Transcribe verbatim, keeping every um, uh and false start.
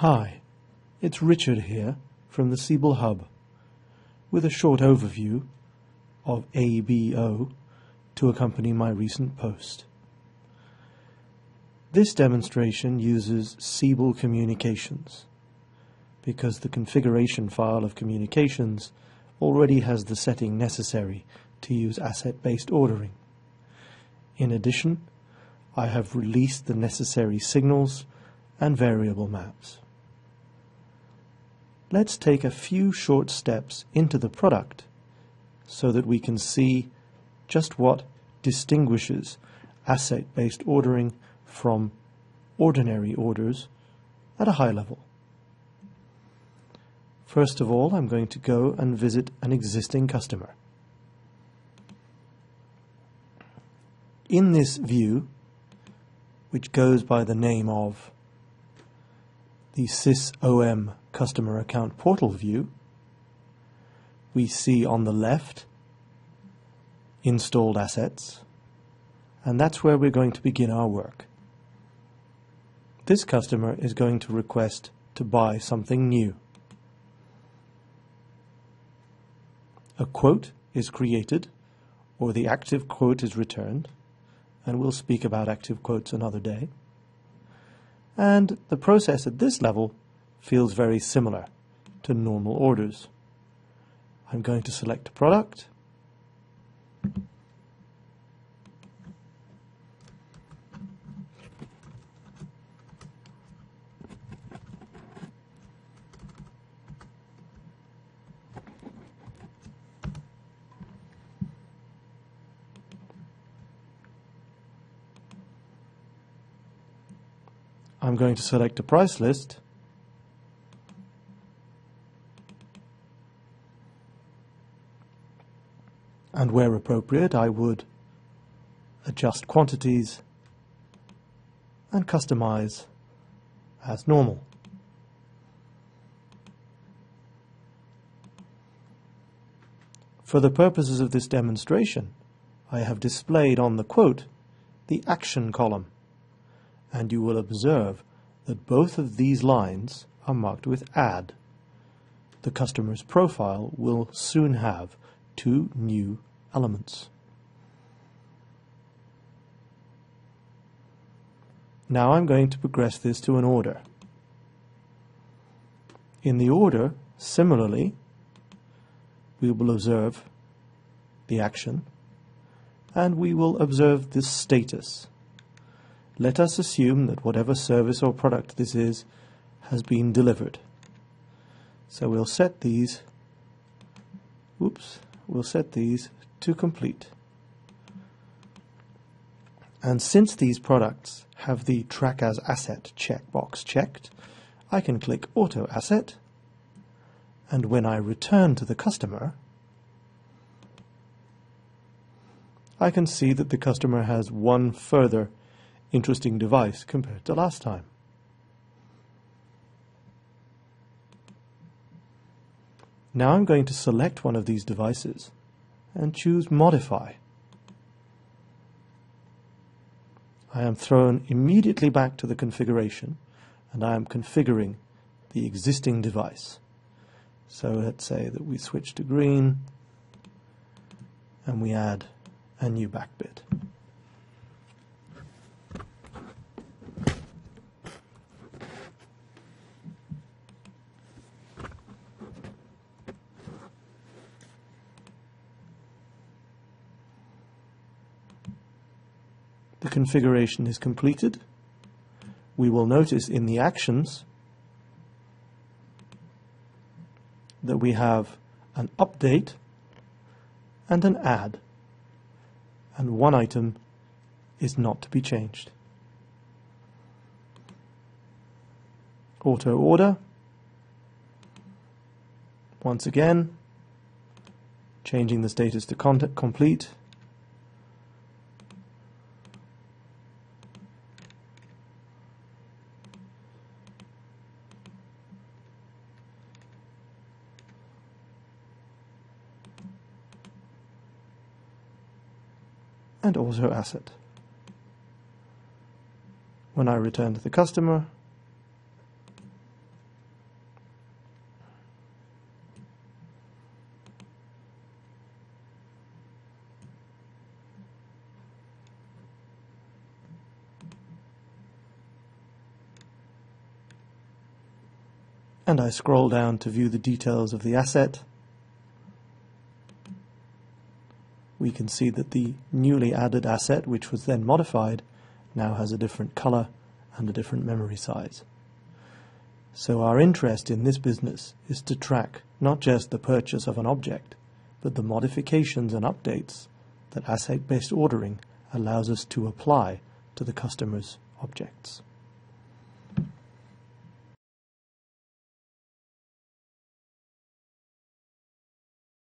Hi, it's Richard here from the Siebel Hub with a short overview of A B O to accompany my recent post. This demonstration uses Siebel Communications because the configuration file of Communications already has the setting necessary to use asset-based ordering. In addition, I have released the necessary signals and variable maps. Let's take a few short steps into the product so that we can see just what distinguishes asset-based ordering from ordinary orders at a high level. First of all, I'm going to go and visit an existing customer. In this view, which goes by the name of the SysOM Customer Account Portal view, we see on the left installed assets, and that's where we're going to begin our work. This customer is going to request to buy something new. A quote is created, or the active quote is returned, and we'll speak about active quotes another day. And the process at this level feels very similar to normal orders. I'm going to select a product, I'm going to select a price list, and where appropriate I would adjust quantities and customize as normal. For the purposes of this demonstration, I have displayed on the quote the action column, and you will observe that both of these lines are marked with add. The customer's profile will soon have two new elements. Now I'm going to progress this to an order. In the order, similarly, we will observe the action, and we will observe this status. Let us assume that whatever service or product this is has been delivered. So we'll set these, oops, we'll set these to complete. And since these products have the Track as Asset checkbox checked, I can click Auto Asset, and when I return to the customer, I can see that the customer has one further interesting device compared to last time. Now I'm going to select one of these devices and choose Modify. I am thrown immediately back to the configuration, and I am configuring the existing device. So let's say that we switch to green and we add a new back bit. The configuration is completed. We will notice in the actions that we have an update and an add, and one item is not to be changed. Auto order. Once again, changing the status to content complete. And also asset. When I return to the customer, and I scroll down to view the details of the asset, we can see that the newly added asset, which was then modified, now has a different color and a different memory size. So our interest in this business is to track not just the purchase of an object, but the modifications and updates that asset-based ordering allows us to apply to the customer's objects.